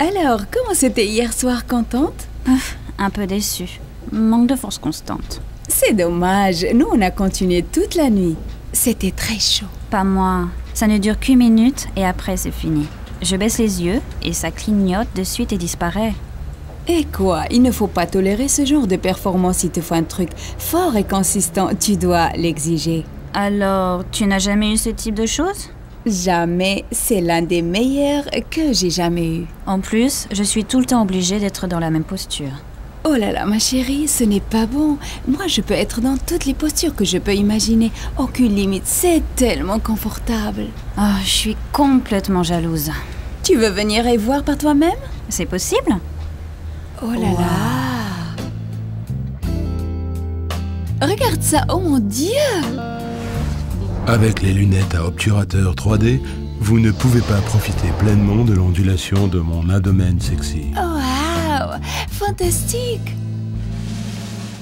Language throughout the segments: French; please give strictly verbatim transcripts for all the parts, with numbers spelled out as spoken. Alors, comment c'était hier soir, contente? Un peu déçue. Manque de force constante. C'est dommage, nous on a continué toute la nuit. C'était très chaud. Pas moi. Ça ne dure qu'une minute et après c'est fini. Je baisse les yeux et ça clignote de suite et disparaît. Et quoi? Il ne faut pas tolérer ce genre de performance. Il te faut un truc fort et consistant. Tu dois l'exiger. Alors, tu n'as jamais eu ce type de choses? Jamais. C'est l'un des meilleurs que j'ai jamais eu. En plus, je suis tout le temps obligée d'être dans la même posture. Oh là là, ma chérie, ce n'est pas bon. Moi, je peux être dans toutes les postures que je peux imaginer. Aucune limite. C'est tellement confortable. Oh, je suis complètement jalouse. Tu veux venir et voir par toi-même? C'est possible? Oh là wow. là Regarde ça, oh mon Dieu! Avec les lunettes à obturateur trois D, vous ne pouvez pas profiter pleinement de l'ondulation de mon abdomen sexy. Wow! Fantastique!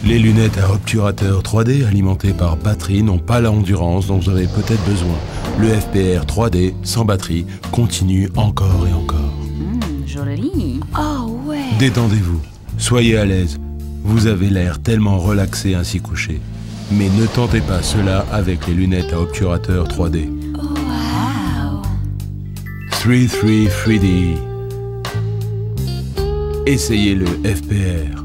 Les lunettes à obturateur trois D alimentées par batterie n'ont pas la endurance dont vous avez peut-être besoin. Le F P R trois D sans batterie continue encore et encore. Mmh, joli! Oh ouais! Détendez-vous, soyez à l'aise. Vous avez l'air tellement relaxé ainsi couché. Mais ne tentez pas cela avec les lunettes à obturateur trois D. Wow! trois trois trois D. Essayez le F P R.